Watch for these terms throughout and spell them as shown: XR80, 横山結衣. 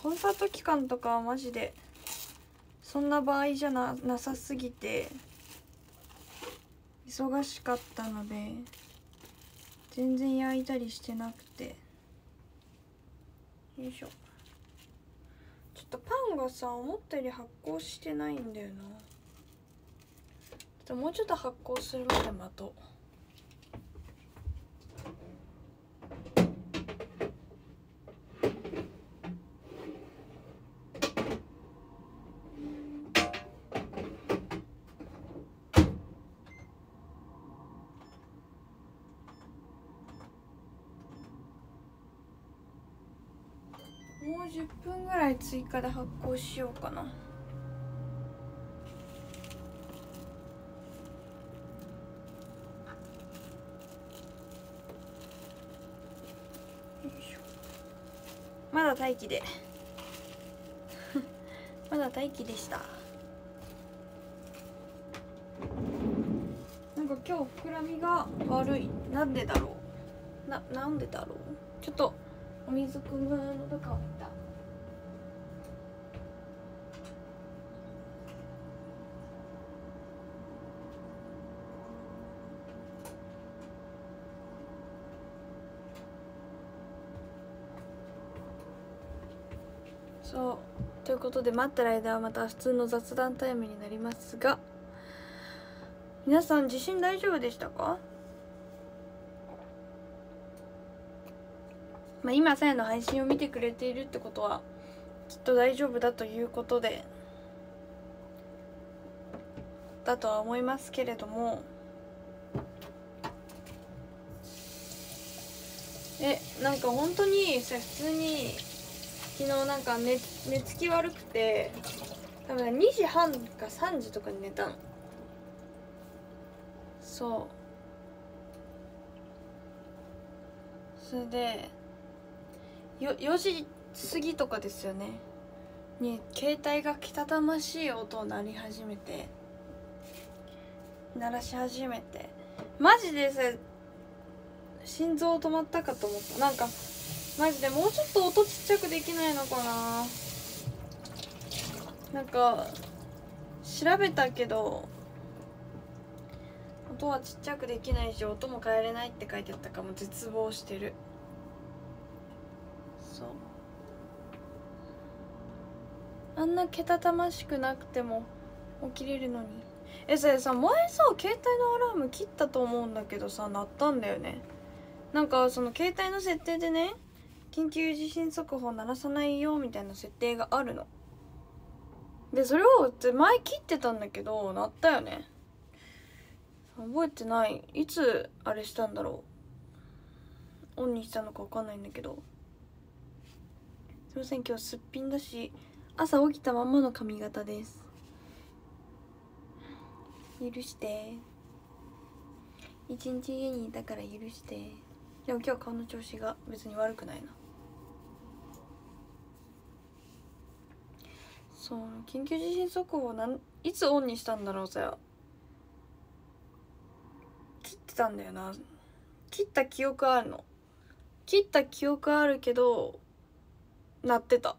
コンサート期間とかはマジでそんな場合じゃなさすぎて忙しかったので全然焼いたりしてなくて、よいしょ。ちょっとパンがさ思ったより発酵してないんだよな。ちょっともうちょっと発酵するまで待とう。もう10分ぐらい追加で発酵しようかな。まだ待機でまだ待機でした。なんか今日膨らみが悪い。なんでだろう、なんでだろう。ちょっとお水汲むのとかを見た。そうということで待ってる間はまた普通の雑談タイムになりますが、皆さん地震大丈夫でしたか？まあ今さやの配信を見てくれているってことはきっと大丈夫だということでだとは思いますけれども、なんか本当にさ、普通に昨日なんか 寝つき悪くて、多分2時半か3時とかに寝たの。そうそれで4時過ぎとかですよねに携帯がけたたましい音を鳴らし始めて、マジでさ心臓止まったかと思った。なんかマジでもうちょっと音ちっちゃくできないのかな。なんか調べたけど音はちっちゃくできないし音も変えれないって書いてあったから、もう絶望してる。あんなけたたましくなくても起きれるのに。それさ前さ携帯のアラーム切ったと思うんだけどさ、鳴ったんだよね。なんかその携帯の設定でね、緊急地震速報鳴らさないよみたいな設定があるので、それを前切ってたんだけど鳴ったよね。覚えてない、いつあれしたんだろう、オンにしたのか分かんないんだけど、すいません今日すっぴんだし朝起きたまんまの髪型です。許して、一日家にいたから許して。でも今日顔の調子が別に悪くないな。そう緊急地震速報いつオンにしたんだろう。さ切ってたんだよな。切った記憶あるの、切った記憶あるけど鳴ってた。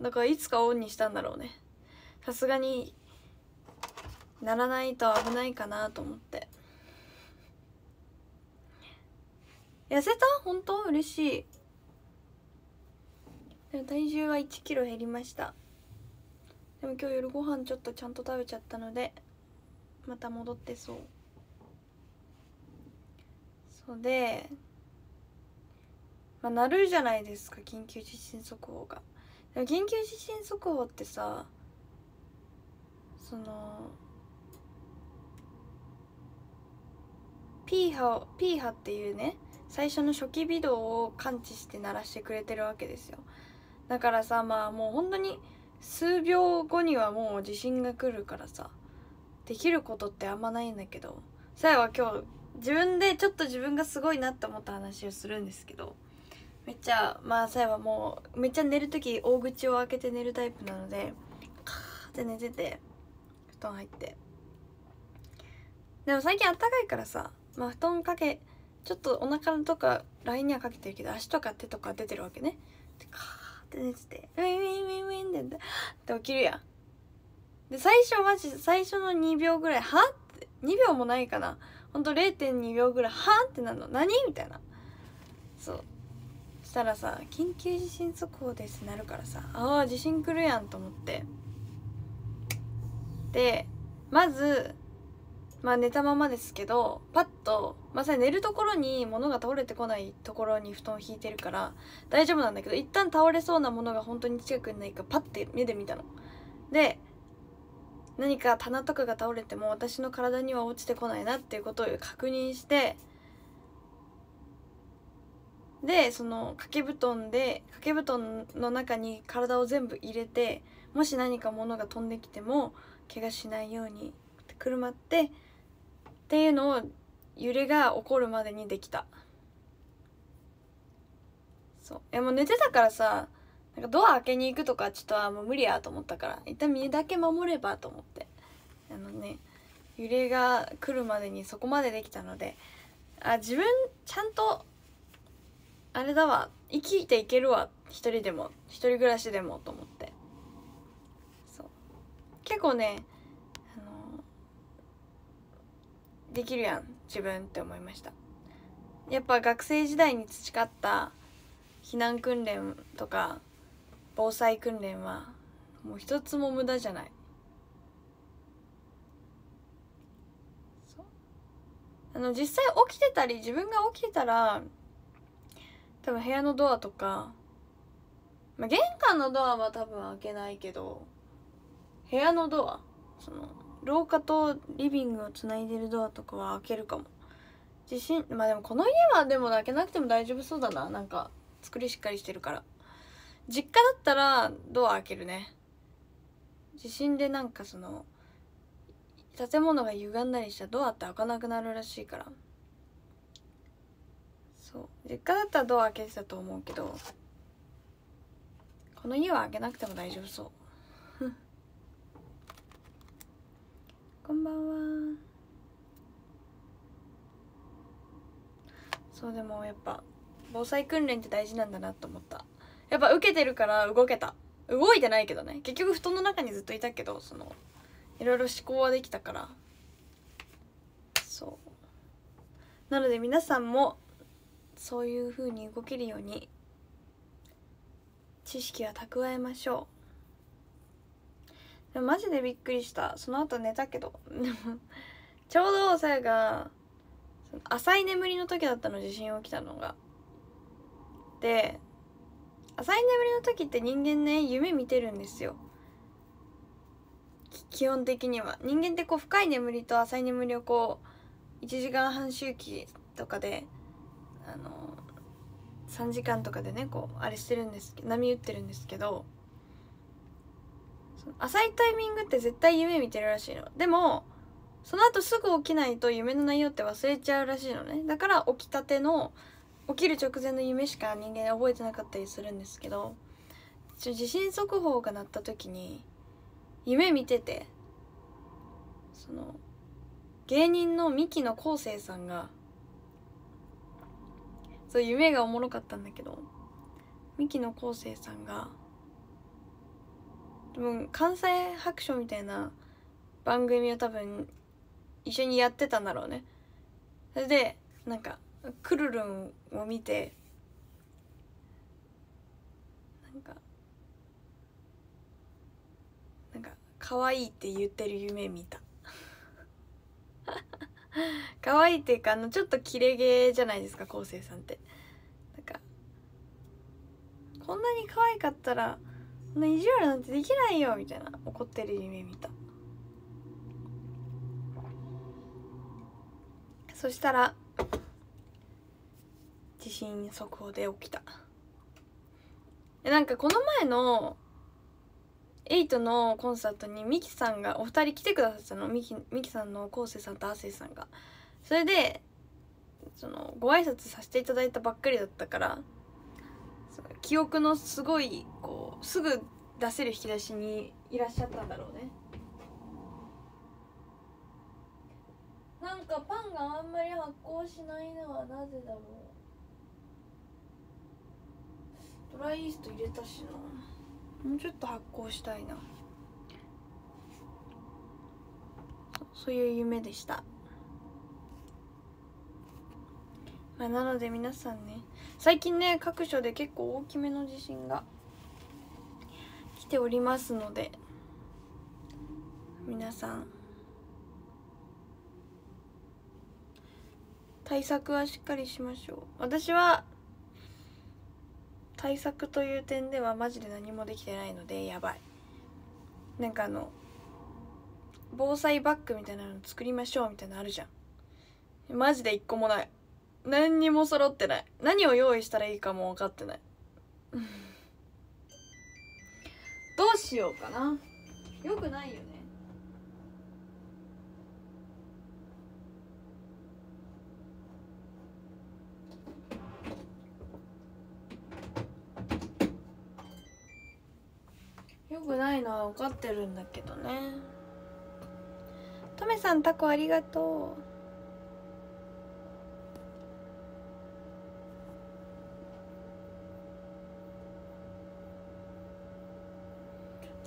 だからいつかオンにしたんだろうね。さすがにならないと危ないかなと思って。痩せた？本当嬉しい。でも体重は1キロ減りました。でも今日夜ご飯ちょっとちゃんと食べちゃったのでまた戻ってそう。そうで、鳴るじゃないですか緊急地震速報が。緊急地震速報ってさ、その P波っていうね、最初の初期微動を感知して鳴らしてくれてるわけですよ。だからさ、まあもう本当に数秒後にはもう地震が来るからさ、できることってあんまないんだけど、さやは今日自分がすごいなって思った話をするんですけど、さやはもうめっちゃ寝る時大口を開けて寝るタイプなので、カーって寝てて布団入って、でも最近あったかいからさ、まあ布団かけちょっとお腹とかラインにはかけてるけど足とか手とか出てるわけね。でカーって寝てて、ウィンウィンウねんでって起きるやん。で最初の2秒ぐらいはって2秒もないかな、ほんと 0.2 秒ぐらいはってなるの、何みたいな。そうしたらさ、緊急地震速報ですってなるからさ、ああ地震来るやんと思って、でまずまあ寝たままですけどパッと、まあ、さ寝るところに物が倒れてこないところに布団を引いてるから大丈夫なんだけど、一旦倒れそうなものが本当に近くにないかパッて目で見たので、何か棚とかが倒れても私の体には落ちてこないなっていうことを確認して、でその掛け布団の中に体を全部入れて、もし何か物が飛んできても怪我しないようにくるまってっていうのを揺れが起こるまでにできた。そういやもう寝てたからさ、なんかドア開けに行くとかちょっとはもう無理やと思ったから、一旦身だけ守ればと思って、あのね揺れが来るまでにそこまでできたので、あ自分ちゃんとあれだわ、生きていけるわ一人でも一人暮らしでもと思って。そう結構ねできるやん自分って思いました。やっぱ学生時代に培った避難訓練とか防災訓練はもう一つも無駄じゃない。そう実際起きてたり自分が起きてたら多分部屋のドアとか、まあ、玄関のドアは多分開けないけど部屋のドア、その廊下とリビングをつないでるドアとかは開けるかも。地震まあでもこの家はでも開けなくても大丈夫そうだな、なんか作りしっかりしてるから。実家だったらドア開けるね。地震でなんかその建物が歪んだりしたらドアって開かなくなるらしいから、そう実家だったらドア開けてたと思うけどこの家は開けなくても大丈夫そう。こんばんは。そうでもやっぱ防災訓練って大事なんだなと思った。やっぱ受けてるから動けた、動いてないけどね結局布団の中にずっといたけど、そのいろいろ思考はできたから。そうなので皆さんもそういう風に動けるように知識は蓄えましょう。マジでびっくりした、その後寝たけどちょうどさやが浅い眠りの時だったの、地震起きたのが。で浅い眠りの時って人間ね夢見てるんですよ基本的には。人間ってこう深い眠りと浅い眠りをこう1時間半周期とかで3時間とかでねこうあれしてるんですけど、波打ってるんですけど、浅いタイミングって絶対夢見てるらしいの。でもその後すぐ起きないと夢の内容って忘れちゃうらしいのね。だから起きたての起きる直前の夢しか人間覚えてなかったりするんですけど、地震速報が鳴った時に夢見てて、その芸人のミキの昴生さんがそう夢がおもろかったんだけど、ミキの昴生さんが多分関西白書みたいな番組を多分一緒にやってたんだろうね。それでなんかくるるんを見てなんか可愛いって言ってる夢見た可愛いっていうかちょっとキレゲーじゃないですか昴生さんって。なんかこんなに可愛かったら意地悪なんてできないよみたいな怒ってる夢見た。そしたら地震速報で起きた。なんかこの前の8のコンサートにミキさんがお二人来てくださったの、ミキさんの昴生さんと亜生さんが。それでそのご挨拶させていただいたばっかりだったから記憶のすごいこうすぐ出せる引き出しにいらっしゃったんだろうね。なんかパンがあんまり発酵しないのはなぜだろう。ドライイースト入れたしな。もうちょっと発酵したいな。そういう夢でした。まあ、なので皆さんね、最近ね各所で結構大きめの地震が来ておりますので、皆さん対策はしっかりしましょう。私は対策という点ではマジで何もできてないのでやばい。なんか防災バッグみたいなの作りましょうみたいなのあるじゃん。マジで一個もない。何にも揃ってない。何を用意したらいいかも分かってないどうしようかな。よくないよね。よくないのは分かってるんだけどね。とめさんタコありがとう。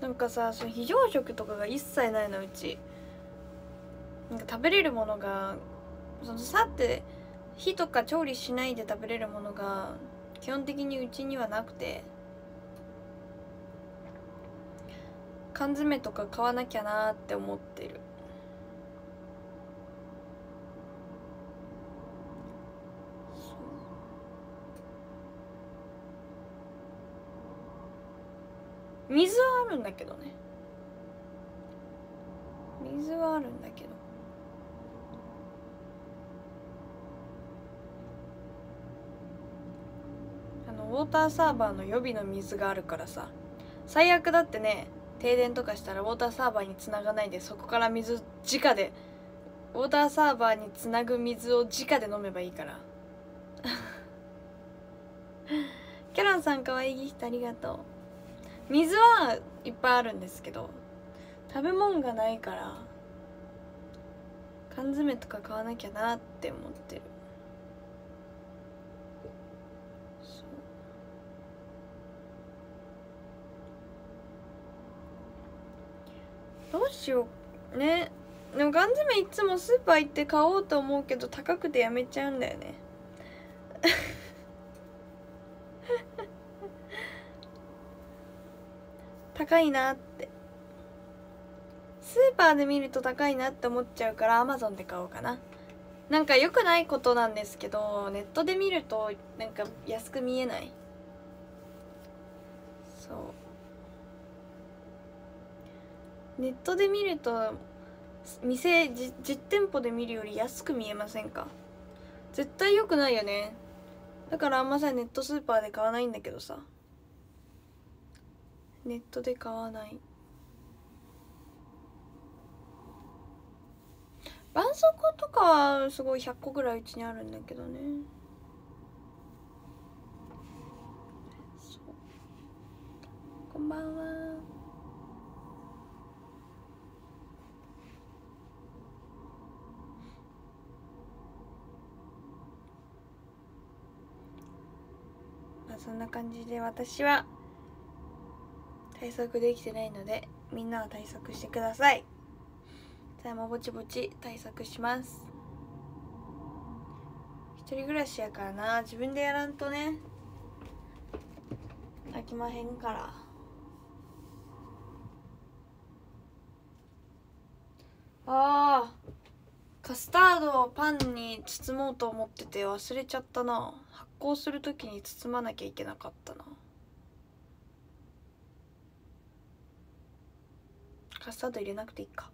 なんかさ、その非常食とかが一切ないのうち。なんか食べれるものがそのさって火とか調理しないで食べれるものが基本的にうちにはなくて、缶詰とか買わなきゃなーって思ってる。水はあるんだけどね。水はあるんだけど。ウォーターサーバーの予備の水があるからさ。最悪だってね、停電とかしたらウォーターサーバーにつながないで、そこから水直で、ウォーターサーバーにつなぐ水を直で飲めばいいからキャロンさんかわいいギフトありがとう。水はいっぱいあるんですけど、食べ物がないから缶詰とか買わなきゃなって思ってる。そう、どうしようね。でも缶詰いつもスーパー行って買おうと思うけど高くてやめちゃうんだよね高いなって、スーパーで見ると高いなって思っちゃうから Amazon で買おうかな。なんか良くないことなんですけど、ネットで見るとなんか安く見えない。そう、ネットで見ると実店舗で見るより安く見えませんか。絶対良くないよね。だからあんまさ、ネットスーパーで買わないんだけどさ、ネットで買わない。絆創膏とかはすごい100個ぐらいうちにあるんだけどね。そう、こんばんは。まあそんな感じで、私は対策できてないので、みんなは対策してください。さあ、もうぼちぼち対策します。一人暮らしやからな、自分でやらんとね飽きまへんから。あー、カスタードをパンに包もうと思ってて忘れちゃったな。発酵する時に包まなきゃいけなかったな。カスタード入れなくていいか。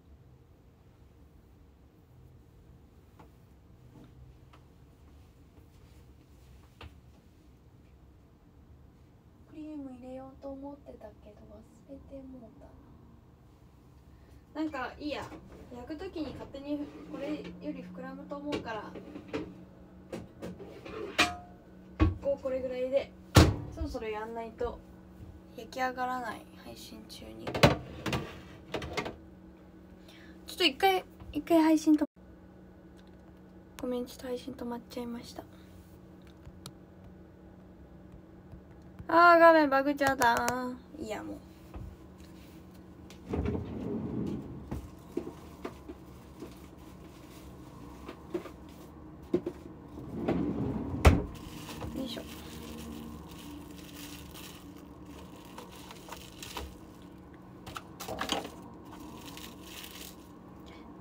クリーム入れようと思ってたけど忘れてもうたな。なんかいいや、焼くときに勝手にこれより膨らむと思うから、これぐらいでそろそろやんないと焼き上がらない。配信中にちょっと一回配信と、ごめん、ちょっと配信止まっちゃいました。あー、画面バグっちゃった。いや、もう。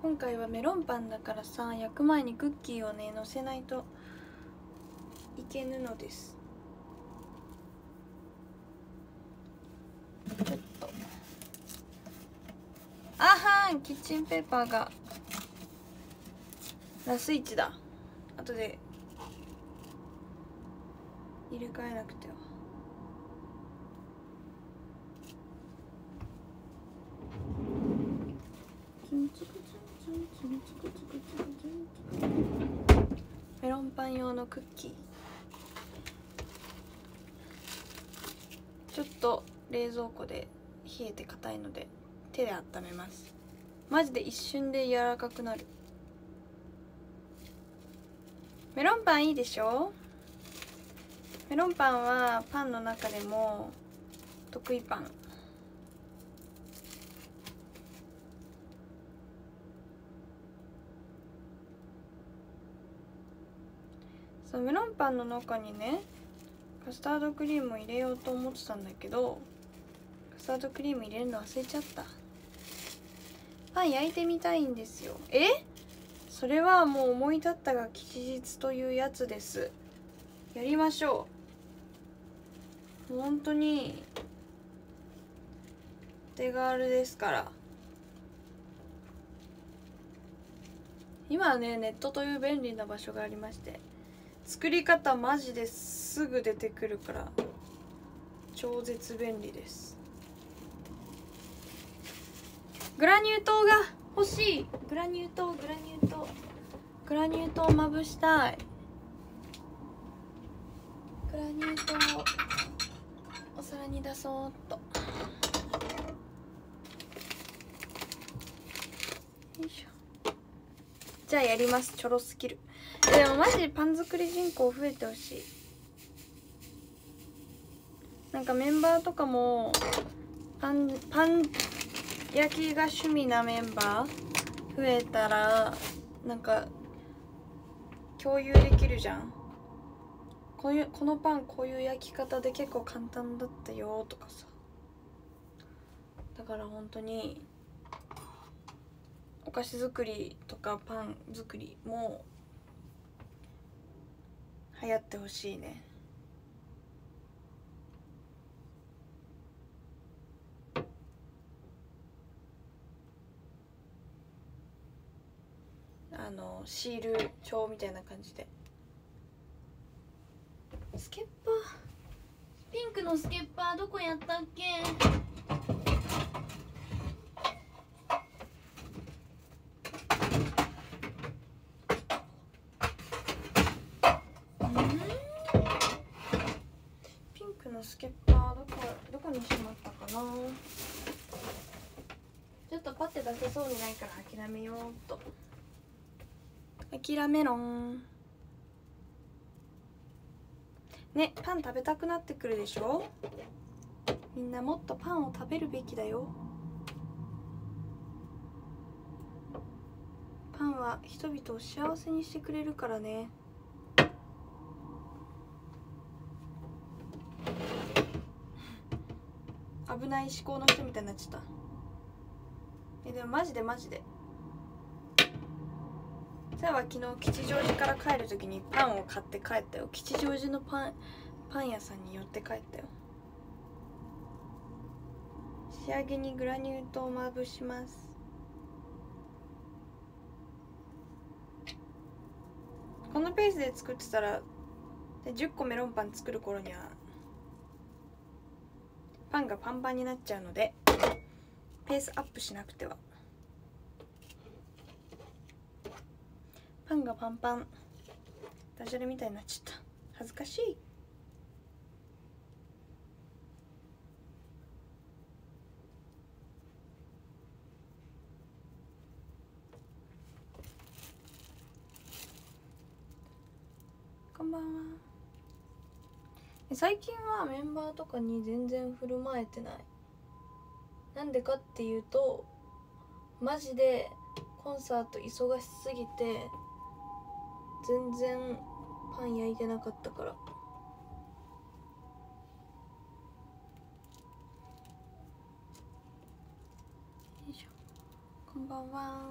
今回はメロンパンだからさ、焼く前にクッキーをねのせないといけぬのです。ちょっとあはん、キッチンペーパーがラス1だ。後で入れ替えなくては。メロンパン用のクッキー、ちょっと冷蔵庫で冷えて硬いので手で温めます。マジで一瞬で柔らかくなる。メロンパンいいでしょ。メロンパンはパンの中でも得意パン。そう、メロンパンの中にねカスタードクリームを入れようと思ってたんだけど、カスタードクリーム入れるの忘れちゃった。パン焼いてみたいんですよ。それはもう思い立ったが吉日というやつです。やりましょう。本当にお手軽ですから。今はねネットという便利な場所がありまして、作り方マジですぐ出てくるから超絶便利です。グラニュー糖が欲しい。グラニュー糖をまぶしたい。グラニュー糖をお皿に出そうっと。よいしょ。じゃあやります。チョロスキル。でもマジでパン作り人口増えてほしい。なんかメンバーとかもパン焼きが趣味なメンバー増えたらなんか共有できるじゃん。このパンこういう焼き方で結構簡単だったよとかさ。だから本当にお菓子作りとかパン作りも流行ってほしいね。シール帳みたいな感じで。スケッパー、ピンクのスケッパーどこやったっけ。スケッパーどこにしまったかな。ちょっとパッて出せそうにないから諦めようっと。諦めろんね。パン食べたくなってくるでしょ。みんなもっとパンを食べるべきだよ。パンは人々を幸せにしてくれるからね。危ない思考の人みたいになっちゃった。でもマジでさあは昨日吉祥寺から帰る時にパンを買って帰ったよ。吉祥寺のパン屋さんに寄って帰ったよ。仕上げにグラニュー糖をまぶします。このペースで作ってたら10個メロンパン作る頃にはパンがパンパンになっちゃうのでペースアップしなくては。パンがパンパン、ダジャレみたいになっちゃった。恥ずかしい。こんばんは。最近はメンバーとかに全然振る舞えてない。なんでかっていうとマジでコンサート忙しすぎて全然パン焼いてなかったから。こんばんは。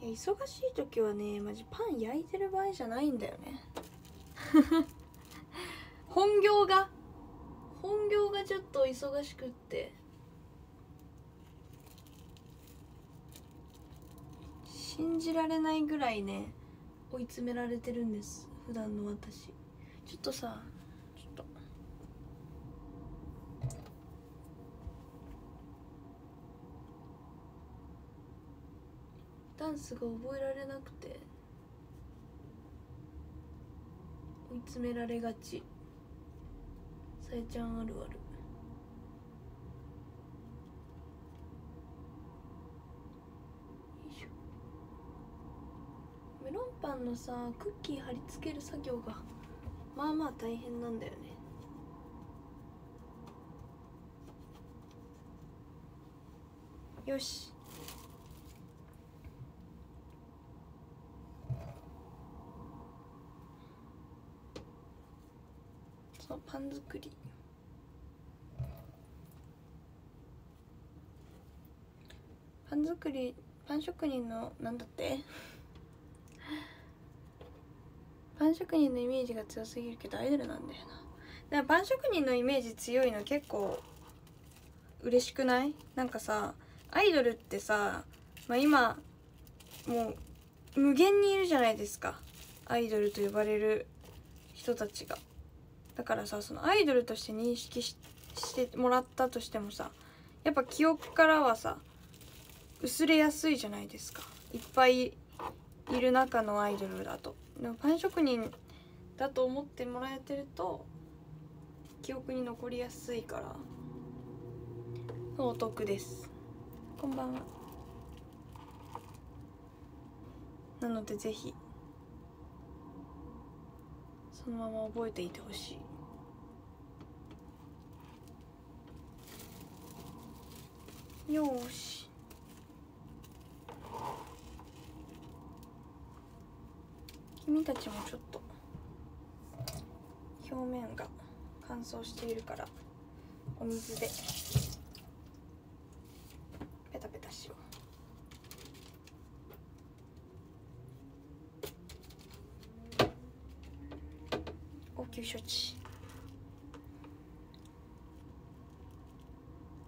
いや忙しい時はねマジパン焼いてる場合じゃないんだよね本業がちょっと忙しくって、信じられないぐらいね追い詰められてるんです普段の私。ちょっとさダンスが覚えられなくて追い詰められがち。さえちゃんあるある。メロンパンのさクッキー貼り付ける作業がまあまあ大変なんだよね。よしパン作り。パン職人のなんだってパン職人のイメージが強すぎるけどアイドルなんだよな。だからパン職人のイメージ強いの結構嬉しくない？なんかさアイドルってさ、まあ、今もう無限にいるじゃないですかアイドルと呼ばれる人たちが。だからさそのアイドルとして認識してもらったとしてもさやっぱ記憶からはさ薄れやすいじゃないですかいっぱいいる中のアイドルだと。でもパン職人だと思ってもらえてると記憶に残りやすいからお得です。こんばんは。なのでぜひそのまま覚えていてほしい。よーし君たちもちょっと表面が乾燥しているからお水でペタペタしよう。応急処置。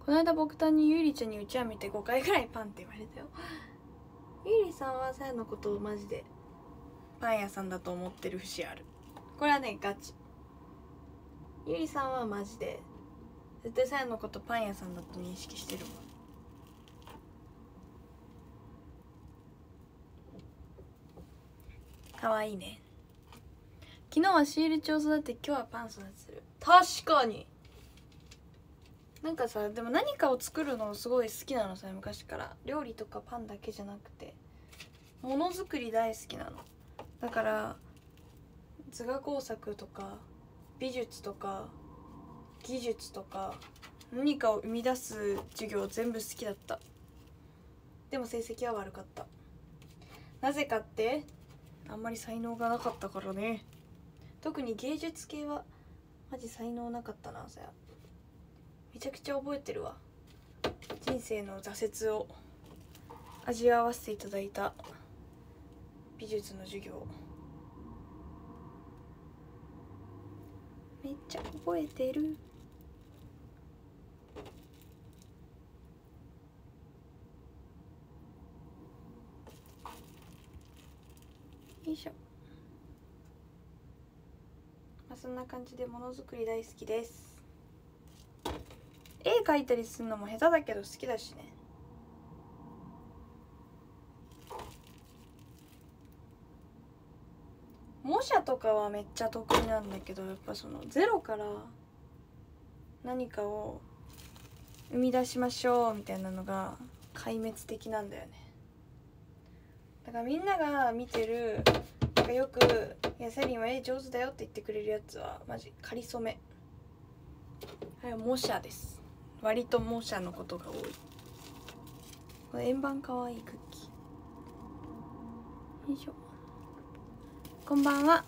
この間僕たちにゆりちゃんにうちわ見て5回ぐらいパンって言われたよゆりさんはさやのことをマジでパン屋さんだと思ってる節ある。これはねガチ。ゆりさんはマジで絶対さやのことパン屋さんだと認識してるもん。かわいいね。昨日はシール帳育て今日はパン育てする。確かになんかさでも何かを作るのすごい好きなのさ昔から。料理とかパンだけじゃなくてものづくり大好きなのだから、図画工作とか美術とか技術とか何かを生み出す授業全部好きだった。でも成績は悪かった。なぜかってあんまり才能がなかったからね。特に芸術系はマジ才能なかったな。さやめちゃくちゃ覚えてるわ人生の挫折を味わわせていただいた美術の授業めっちゃ覚えてる。よいしょ。そんな感じでものづくり大好きです。絵描いたりするのも下手だけど好きだしね。模写とかはめっちゃ得意なんだけどやっぱそのゼロから何かを生み出しましょうみたいなのが壊滅的なんだよね。だからみんなが見てるよく「いやセリンは絵上手だよ」って言ってくれるやつはマジかりそめ。あれは模写です。割と模写のことが多い。これ円盤かわいいクッキー。よいしょ。こんばんは。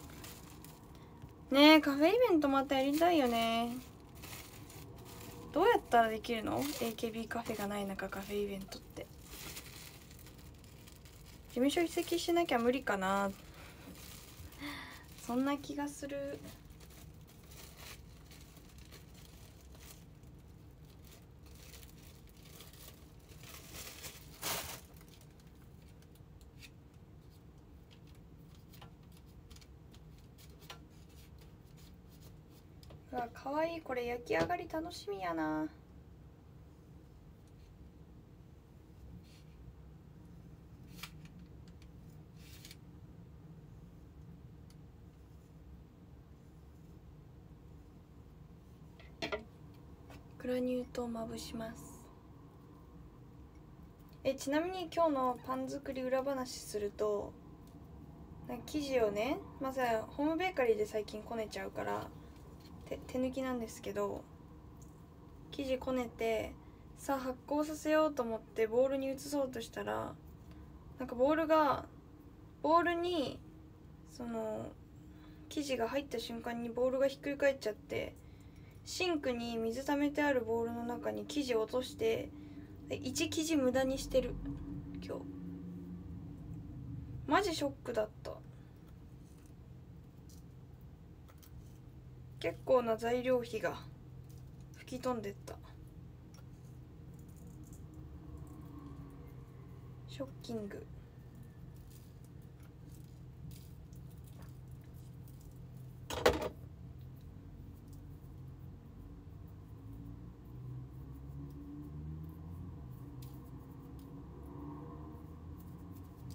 ねえ、カフェイベントまたやりたいよね。どうやったらできるの？ AKB カフェがない中、カフェイベントって事務所移籍しなきゃ無理かな。そんな気がする。うわ、かわいい。これ焼き上がり楽しみやな。グラニュー糖をまぶします。ちなみに今日のパン作り裏話すると、なんか生地をね、まずホームベーカリーで最近こねちゃうから手抜きなんですけど、生地こねてさあ発酵させようと思ってボウルに移そうとしたら、なんかボウルにその生地が入った瞬間にボウルがひっくり返っちゃって、シンクに水溜めてあるボウルの中に生地を落として、1生地無駄にしてる。今日マジショックだった。結構な材料費が吹き飛んでった。ショッキング。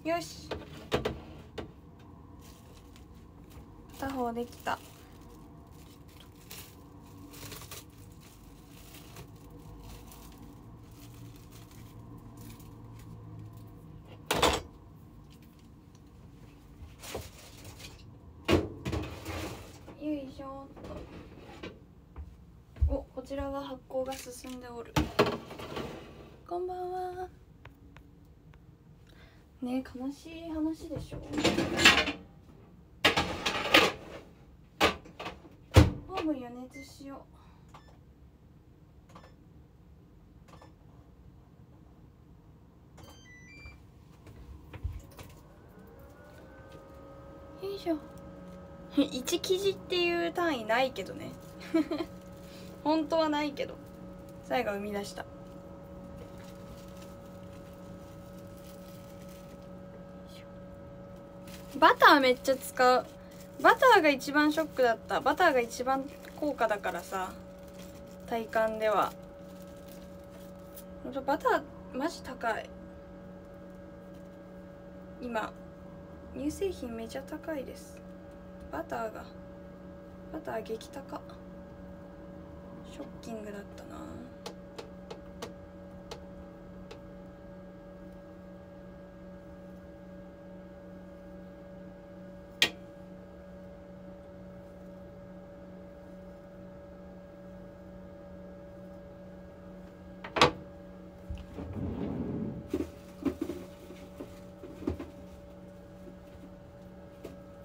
よし、片方できた。よいしょっと。お、こちらは発酵が進んでおる。こんばんは。ねえ、悲しい話でしょ。オーブン予熱しよう。よいしょ。1生地っていう単位ないけどね。本当はないけど、サイが生み出した。バターめっちゃ使う。バターが一番ショックだった。バターが一番高価だからさ、体感では。バターマジ高い。今乳製品めちゃ高いです。バター激高。ショッキングだったな。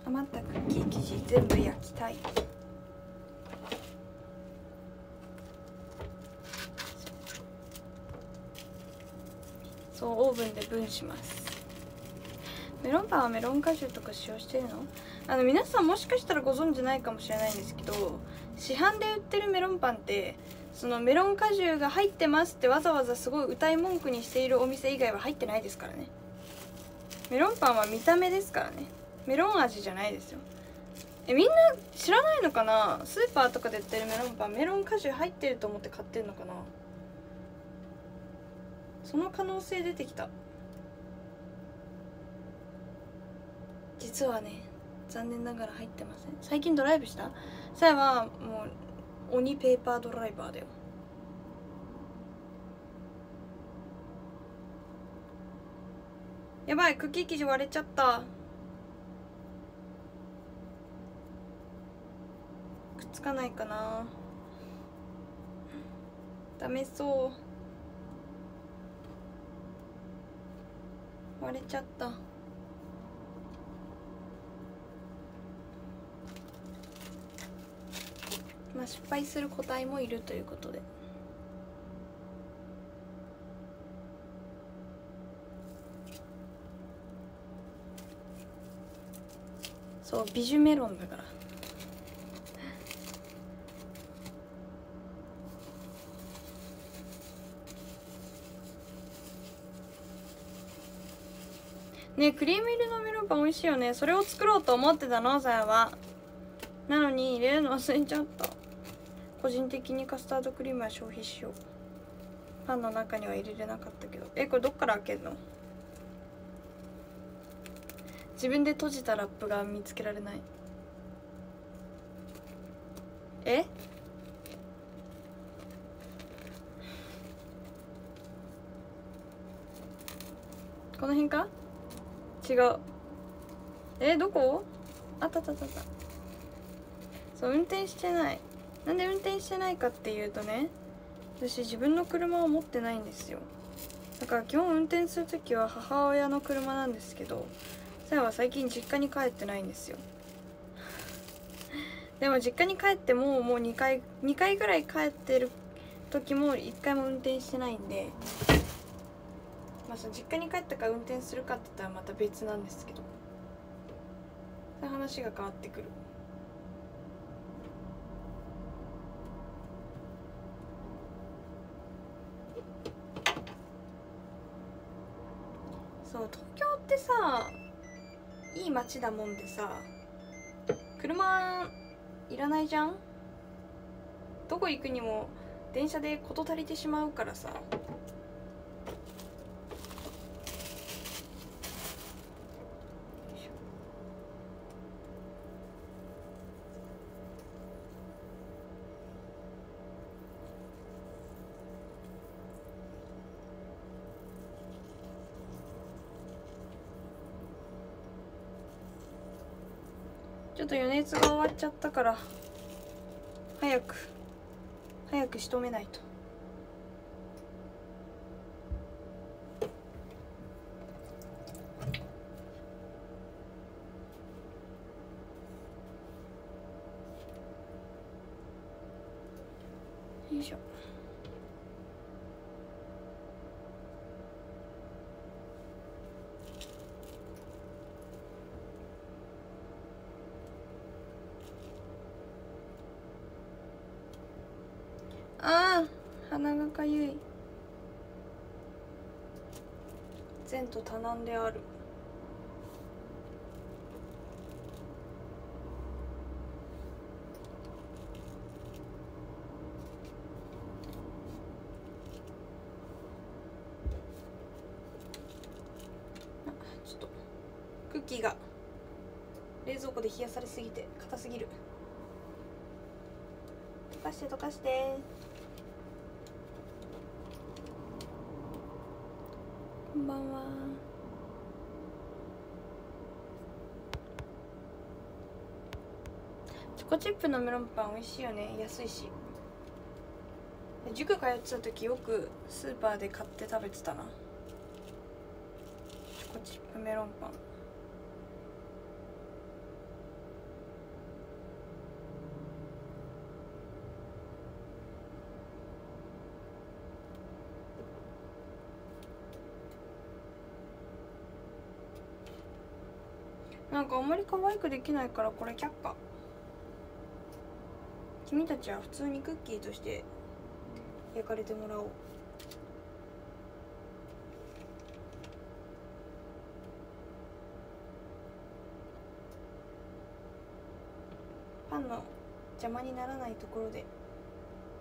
余ったクッキー生地全部焼きたい。そう、オーブンで分します。メロンパンはメロン果汁とか使用してるの？皆さんもしかしたらご存じないかもしれないんですけど、市販で売ってるメロンパンって、そのメロン果汁が入ってますってわざわざすごい歌い文句にしているお店以外は入ってないですからね。メロンパンは見た目ですからね。メロン味じゃないですよ。みんな知らないのかな。スーパーとかで売ってるメロンパン、メロン果汁入ってると思って買ってるのかな。その可能性出てきた。実はね、残念ながら入ってません。最近ドライブしたさえはもう鬼ペーパードライバーだよ。やばい、クッキー生地割れちゃった。つかないかな。ダメそう。割れちゃった。まあ失敗する個体もいるということで。そう、ビジュメロンだから。ね、クリーム入りのメロンパン美味しいよね。それを作ろうと思ってたの、さやは。なのに入れるの忘れちゃった。個人的にカスタードクリームは消費しよう。パンの中には入れれなかったけど。え、これどっから開けるの？自分で閉じたラップが見つけられない。え？この辺か？違う。え、どこ？あったあったあった。そう、運転してない。なんで運転してないかっていうとね、私自分の車を持ってないんですよ。だから基本運転するときは母親の車なんですけど、さやは最近実家に帰ってないんですよ。でも実家に帰ってももう2回ぐらい帰ってる時も1回も運転してないんで。まあ、その実家に帰ったか運転するかって言ったらまた別なんですけど、それ話が変わってくる。そう、東京ってさ、いい街だもんでさ、車いらないじゃん。どこ行くにも電車で事足りてしまうからさ。ちょっと余熱が終わっちゃったから早く仕留めないと。よいしょ。鼻がかゆい。前途多難である。あ、ちょっとクッキーが冷蔵庫で冷やされすぎて硬すぎる。溶かして溶かして。こんばんは。チョコチップのメロンパン美味しいよね。安いし。塾通ってた時よくスーパーで買って食べてたな。チョコチップメロンパン。なんかあんまり可愛くできないからこれ却下。君たちは普通にクッキーとして焼かれてもらおう。パンの邪魔にならないところで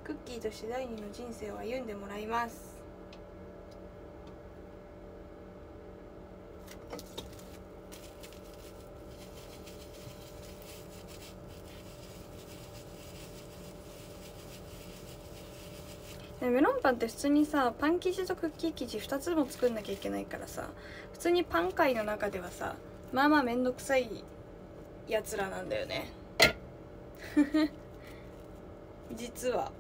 クッキーとして第二の人生を歩んでもらいます。メロンパンって普通にさ、パン生地とクッキー生地2つも作んなきゃいけないからさ、普通にパン界の中ではさ、まあまあめんどくさいやつらなんだよね実は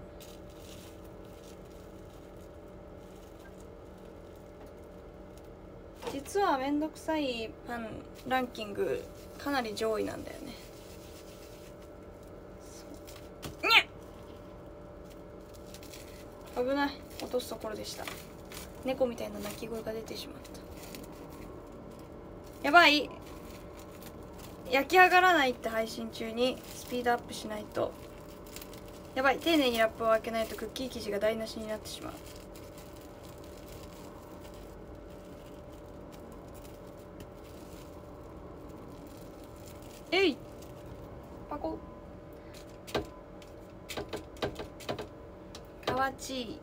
実はめんどくさいパンランキングかなり上位なんだよね。危ない、落とすところでした。猫みたいな鳴き声が出てしまった。やばい、焼き上がらないって。配信中にスピードアップしないとやばい。丁寧にラップを開けないとクッキー生地が台無しになってしまう。えい、パコかわちい。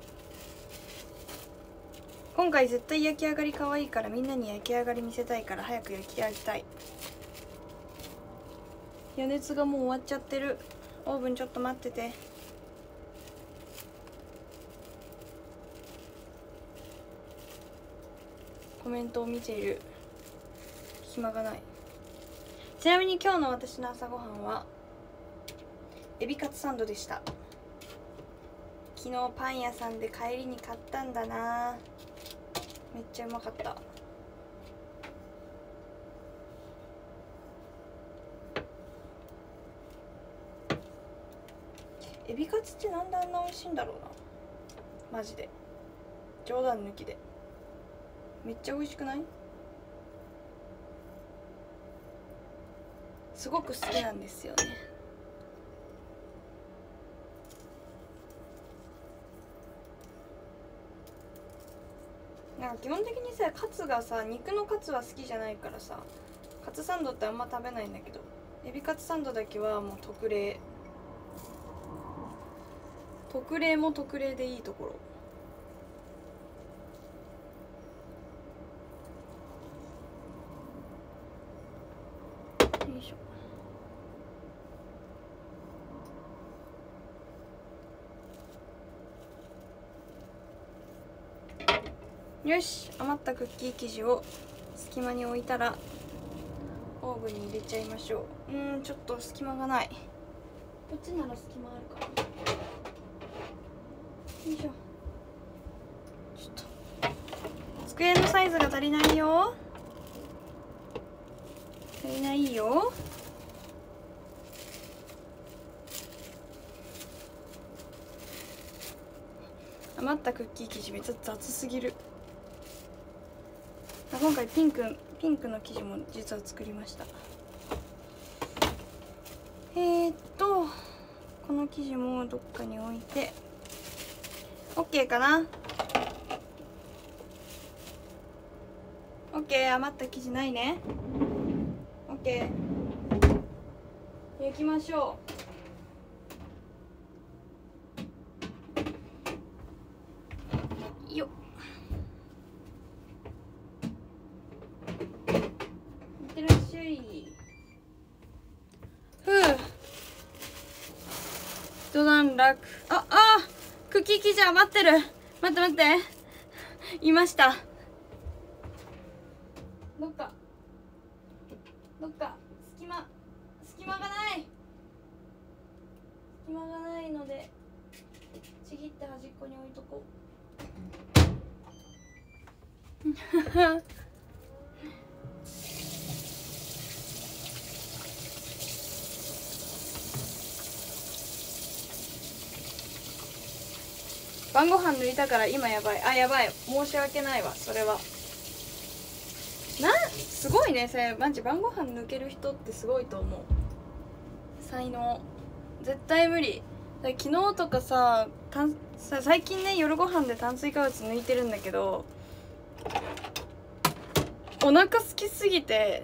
今回絶対焼き上がりかわいいから、みんなに焼き上がり見せたいから早く焼き上げたい。余熱がもう終わっちゃってる。オーブンちょっと待ってて。コメントを見ている暇がない。ちなみに今日の私の朝ごはんはエビカツサンドでした。昨日パン屋さんで帰りに買ったんだな。めっちゃうまかった。エビカツってなんであんな美味しいんだろうな。マジで冗談抜きでめっちゃ美味しくない？すごく好きなんですよね。なんか基本的にさ、カツがさ、肉のカツは好きじゃないからさ、カツサンドってあんま食べないんだけど、エビカツサンドだけはもう特例。特例も特例でいいところ。よし、余ったクッキー生地を隙間に置いたらオーブンに入れちゃいましょう。ちょっと隙間がない。こっちなら隙間あるかな。よいしょ。ちょっと机のサイズが足りないよ、足りないよ。余ったクッキー生地めっちゃ雑すぎる。今回ピンクの生地も実は作りました。この生地もどっかに置いて OK かな。 OK、 余った生地ないね。 OK、 焼きましょう。ああ、クッキー生地余ってる。待って待って、いました。どっか隙間がない、隙間がないのでちぎって端っこに置いとこう。晩ご飯抜いたから今やばい。あ、やばい、申し訳ないわ。それはすごいね。それマジ晩ご飯抜ける人ってすごいと思う。才能。絶対無理。昨日とかさ、最近ね、夜ご飯で炭水化物抜いてるんだけど、お腹空きすぎて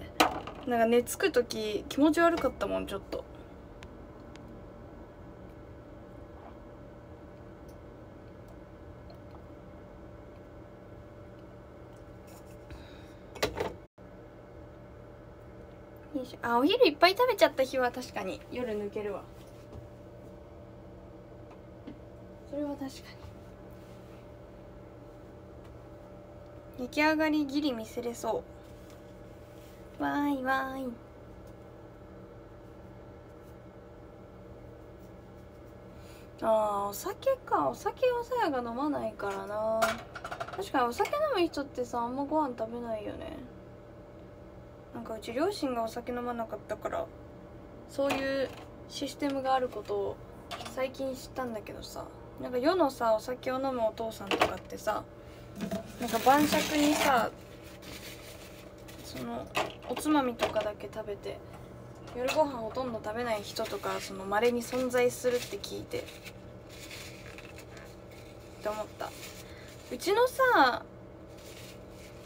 なんか寝つく時気持ち悪かったもん。ちょっとお昼いっぱい食べちゃった日は確かに夜抜けるわ。それは確かに。出来上がりギリ見せれそう。わーいわーい。あー、お酒か。お酒をさやが飲まないからな。確かにお酒飲む人ってさ、あんまご飯食べないよね。なんかうち両親がお酒飲まなかったから、そういうシステムがあることを最近知ったんだけどさ、なんか世のさ、お酒を飲むお父さんとかってさ、なんか晩酌にさ、そのおつまみとかだけ食べて夜ご飯ほとんど食べない人とか、その稀に存在するって聞いてって思った。うちのさ、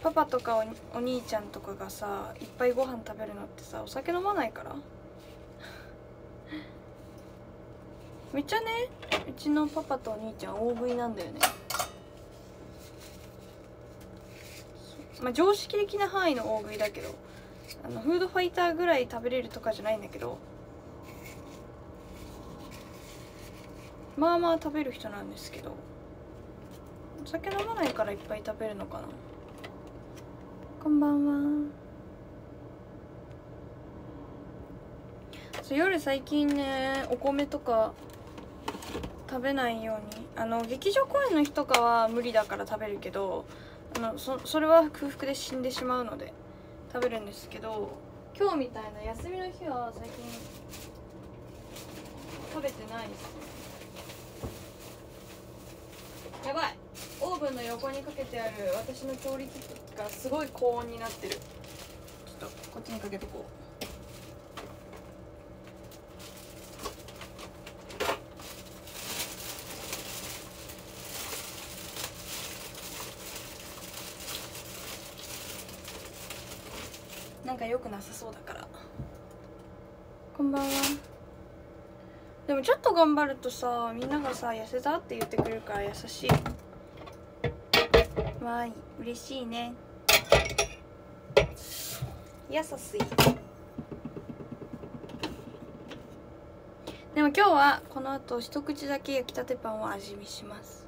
パパとかお兄ちゃんとかがさ、いっぱいご飯食べるのってさ、お酒飲まないから。めっちゃね、うちのパパとお兄ちゃん大食いなんだよね。まあ常識的な範囲の大食いだけど、フードファイターぐらい食べれるとかじゃないんだけど、まあまあ食べる人なんですけど、お酒飲まないからいっぱい食べるのかな。こんばんは。そう、夜最近ね、お米とか食べないように、劇場公演の日とかは無理だから食べるけど、それは空腹で死んでしまうので食べるんですけど、今日みたいな休みの日は最近食べてないです。やばい、オーブンの横にかけてある私の調理器がすごい高温になってる。ちょっとこっちにかけとこう。なんか良くなさそうだから。こんばんは。でもちょっと頑張るとさ、みんながさ、痩せたって言ってくれるから優しい。わーい、嬉しいね。優しい。でも今日はこの後一口だけ焼きたてパンを味見します。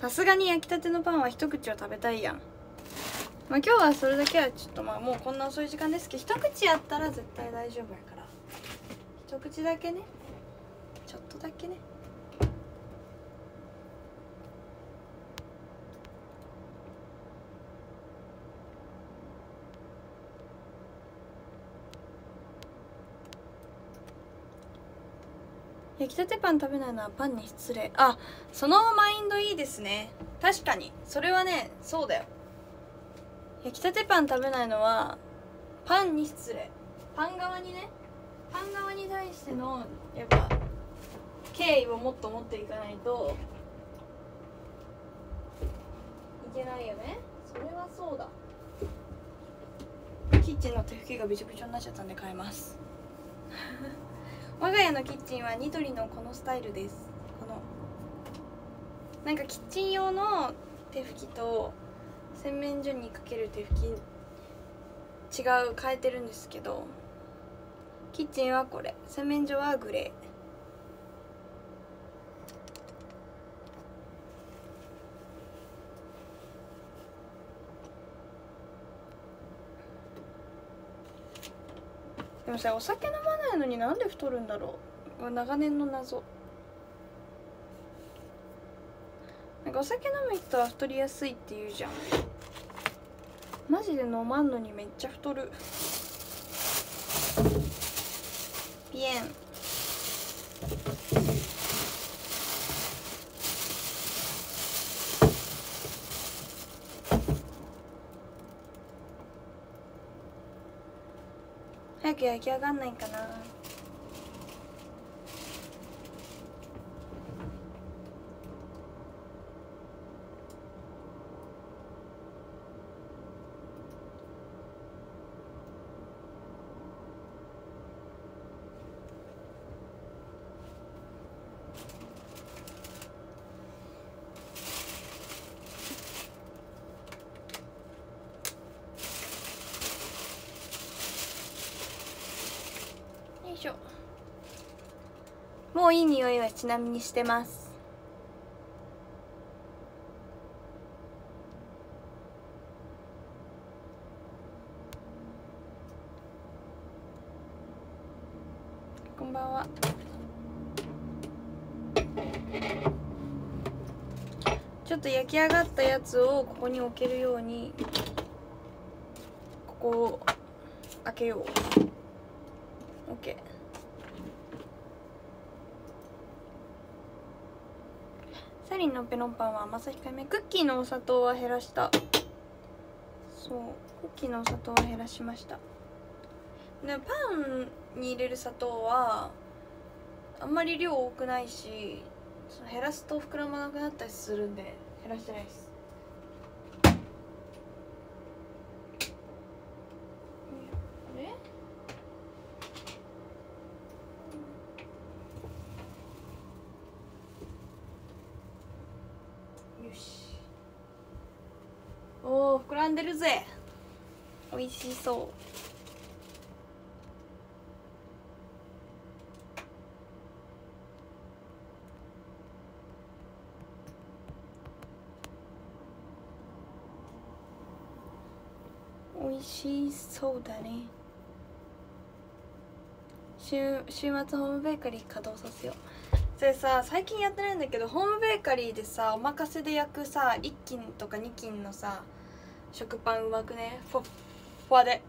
さすがに焼きたてのパンは一口を食べたいやん。まあ今日はそれだけはちょっと、まあもうこんな遅い時間ですけど、一口やったら絶対大丈夫やから、一口だけね、ちょっとだけね。焼きたてパン食べないのはパンに失礼。あ、そのマインドいいですね。確かにそれはね、そうだよ。焼きたてパン食べないのはパンに失礼。パン側にね、パン側に対してのやっぱ敬意をもっと持っていかないといけないよね。それはそうだ。キッチンの手拭きがびちょびちょになっちゃったんで買います我が家のキッチンはニトリのこのスタイルです。このなんかキッチン用の手拭きと洗面所にかける手拭き違う、変えてるんですけど、キッチンはこれ、洗面所はグレー。でもさ、お酒飲まないのになんで太るんだろう、長年の謎。なんかお酒飲む人は太りやすいって言うじゃん。マジで飲まんのにめっちゃ太る。ピエン。早く焼き上がんないかな。もういい匂いはちなみにしてます。こんばんは。ちちょっと焼き上がったやつをここに置けるように、ここを開けよう。 OK、 サリンのペロンパンは甘さ控えめ。クッキーのお砂糖は減らした。そう、クッキーのお砂糖は減らしました。でパンに入れる砂糖はあんまり量多くないし、減らすと膨らまなくなったりするんで減らしてないです。あれ？よし、おー膨らんでるぜ。おいしそう。美味しそうだね。週末ホームベーカリー稼働させよう。それさ最近やってないんだけど、ホームベーカリーでさお任せで焼くさ1斤とか2斤のさ食パンうまくね。ふわふわで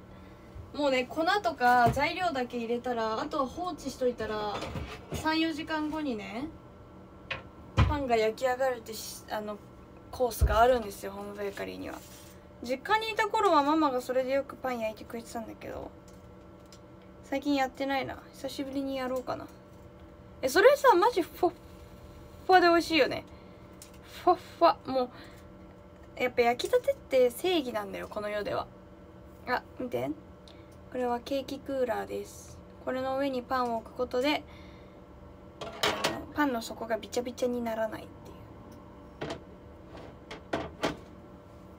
もうね、粉とか材料だけ入れたら、あとは放置しといたら 3,4 時間後にねパンが焼き上がるってコースがあるんですよ、ホームベーカリーには。実家にいた頃はママがそれでよくパン焼いてくれてたんだけど、最近やってないな。久しぶりにやろうかな。えそれさマジふわふわで美味しいよね。ふわふわ。もうやっぱ焼きたてって正義なんだよこの世では。あ見て、これはケーキクーラーです。これの上にパンを置くことでパンの底がびちゃびちゃにならないっていう。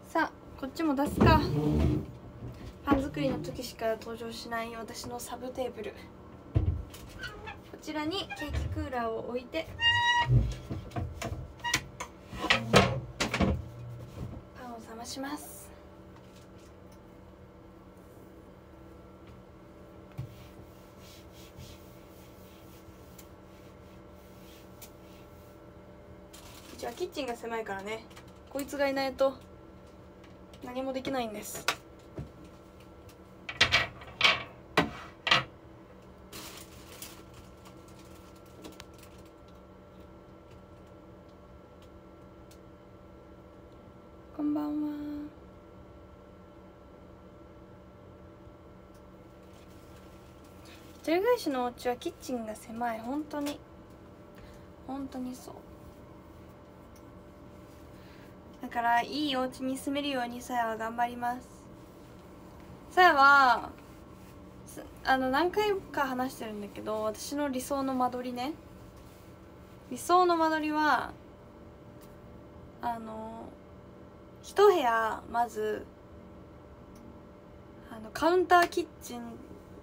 さあこっちも出すか。パン作りの時しか登場しない私のサブテーブル、こちらにケーキクーラーを置いてパンを冷まします。うちはキッチンが狭いからね、こいつがいないと何もできないんです。こんばんは。一人暮らしのお家はキッチンが狭い。本当に本当にそう。だからいいお家に住めるようにさやは頑張ります。さやは何回か話してるんだけど、私の理想の間取りね、理想の間取りは一部屋まずカウンターキッチン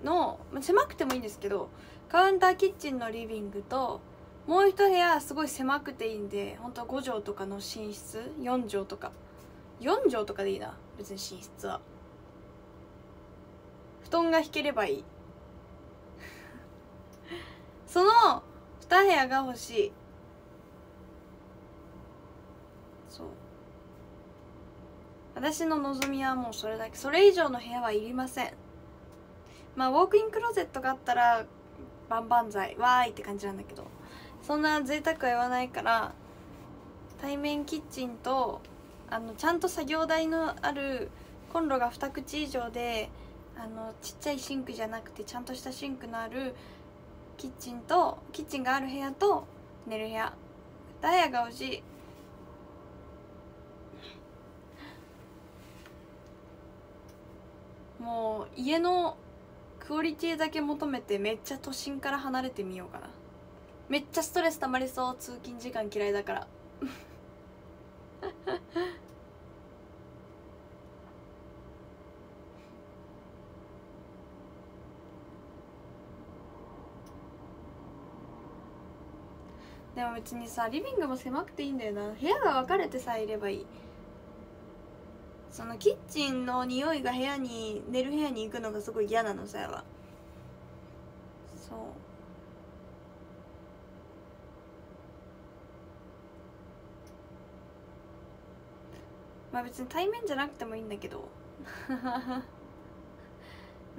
の、狭くてもいいんですけどカウンターキッチンのリビングと、もう一部屋すごい狭くていいんで、本当5畳とかの寝室、4畳とか4畳とかでいいな。別に寝室は布団が引ければいいその2部屋が欲しい。そう、私の望みはもうそれだけ。それ以上の部屋はいりません。まあウォークインクローゼットがあったら万々歳わーいって感じなんだけど、そんな贅沢は言わないから、対面キッチンとちゃんと作業台のあるコンロが2口以上で、ちっちゃいシンクじゃなくてちゃんとしたシンクのあるキッチンと、キッチンがある部屋と寝る部屋、2部屋が欲しい。もう家のクオリティだけ求めてめっちゃ都心から離れてみようかな。めっちゃストレス溜まりそう、通勤時間嫌いだからでも別にさリビングも狭くていいんだよな。部屋が分かれてさえいればいい。そのキッチンの匂いが部屋に、寝る部屋に行くのがすごい嫌なのさやは。そう、まあ別に対面じゃなくてもいいんだけど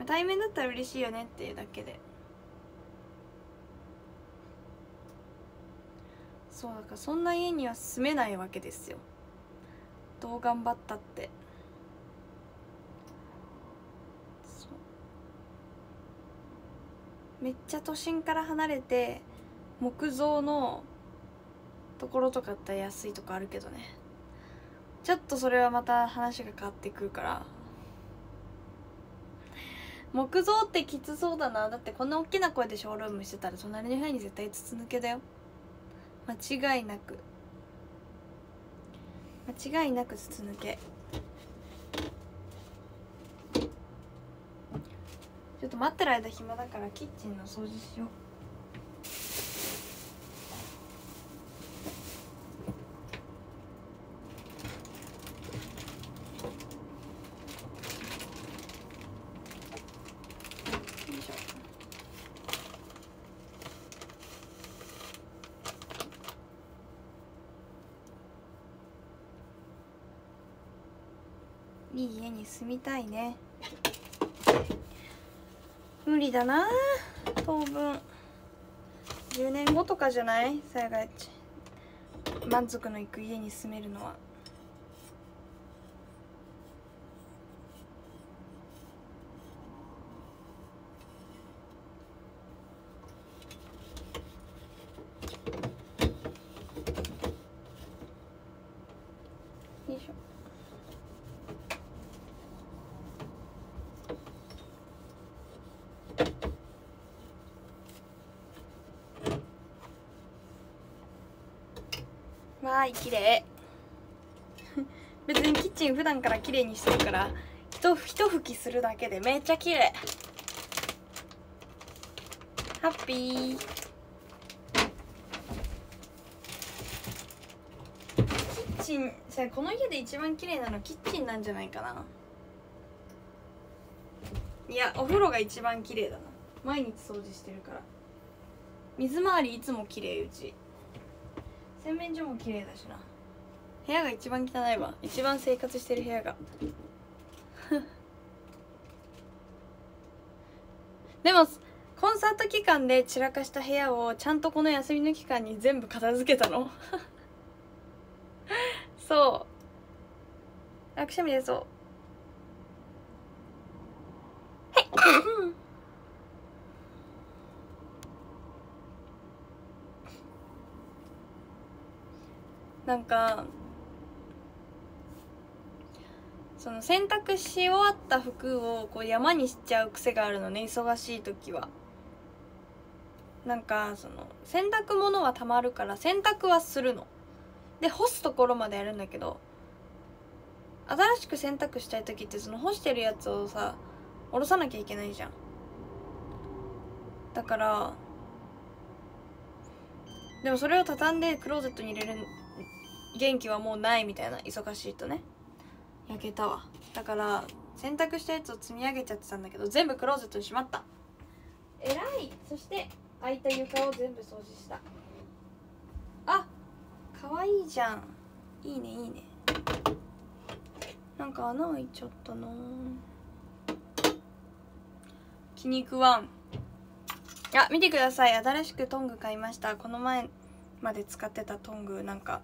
対面だったら嬉しいよねっていうだけで。そうだからそんな家には住めないわけですよ、どう頑張ったって。めっちゃ都心から離れて木造のところとかあったら安いとこあるけどね、ちょっとそれはまた話が変わってくるから。木造ってきつそうだな、だってこんな大きな声でショールームしてたら隣の部屋に絶対筒抜けだよ、間違いなく筒抜け。ちょっと待ってる間暇だからキッチンの掃除しよう。いい家に住みたいね。無理だな当分、10年後とかじゃない？災害地満足のいく家に住めるのは。はい、綺麗別にキッチン普段から綺麗にしてるから一拭きするだけでめっちゃ綺麗。ハッピー。キッチンさ、この家で一番綺麗なのキッチンなんじゃないかな。いや、お風呂が一番綺麗だな、毎日掃除してるから。水回りいつも綺麗、うち洗面所も綺麗だしな。部屋が一番汚いわ、一番生活してる部屋がでもコンサート期間で散らかした部屋をちゃんとこの休みの期間に全部片付けたのそう、あ、くしゃみ出そう。はいなんかその洗濯し終わった服をこう山にしちゃう癖があるのね、忙しい時は。なんかその洗濯物はたまるから洗濯はするので、干すところまでやるんだけど、新しく洗濯したい時ってその干してるやつをさ下ろさなきゃいけないじゃん。だからでもそれを畳んでクローゼットに入れる元気はもうないみたいな、忙しいとね。焼けたわ。だから洗濯したやつを積み上げちゃってたんだけど全部クローゼットにしまった、えらい。そして空いた床を全部掃除した。あ、かわいいじゃん、いいねいいね。なんか穴開いちゃったな、気に食わん。あ、見てください、新しくトング買いました。この前まで使ってたトングなんか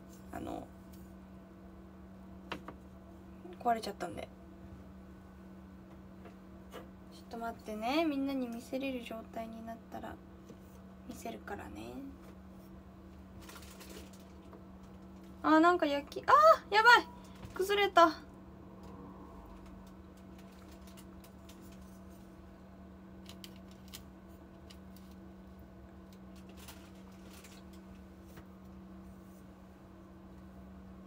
壊れちゃったんで、ちょっと待ってね、みんなに見せれる状態になったら見せるからね。あ、なんか焼き、あー、やばい、崩れた。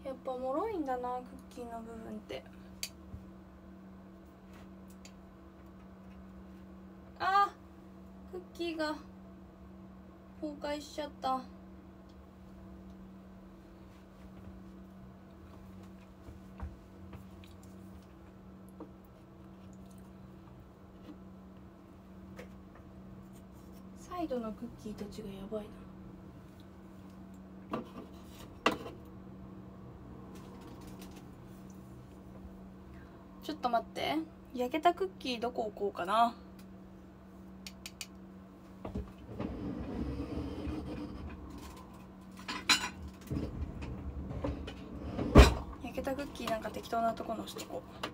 やっぱ脆いんだな、クッキーの部分って。あー、クッキーが崩壊しちゃった。サイドのクッキーたちがやばいな。ちょっと待って、焼けたクッキーどこ置こうかな。焼けたクッキーなんか適当なとこのしとこう。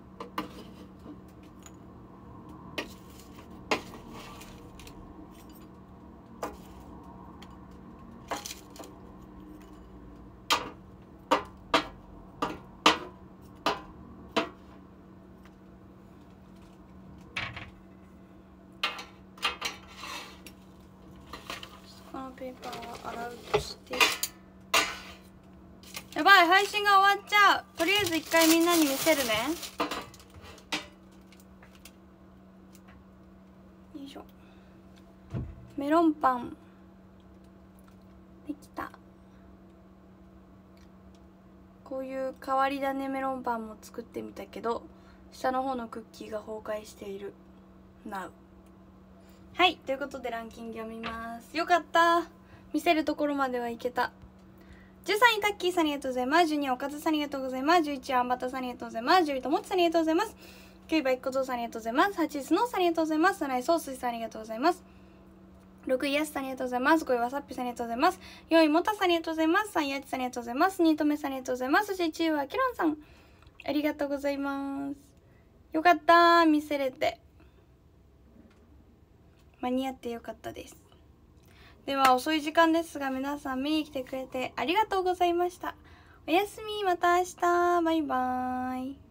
ペーパーを洗うとして、やばい、配信が終わっちゃう。とりあえず一回みんなに見せるね。よいしょ、メロンパンできた。こういう変わり種メロンパンも作ってみたけど、下の方のクッキーが崩壊している。なう。はい、ということでランキング読みます。よかった。見せるところまではいけた。13位、タッキーさんありがとうございます。12位、おかずさんありがとうございます。11位、あんばたさんありがとうございます。10位、ともちさんありがとうございます。9位、ばいっこぞうさんありがとうございます。8位、スノーさんありがとうございます。7位、ソースイさんありがとうございます。6位、やすさんありがとうございます。5位、わさっぴさんありがとうございます。4位、もたさんありがとうございます。3位、やちさんありがとうございます。2位、とめさんありがとうございます。そして1位は、きろんさん。ありがとうございます。よかった。見せれて。間に合ってよかったです。では遅い時間ですが、皆さん見に来てくれてありがとうございました。おやすみ、また明日、バイバーイ。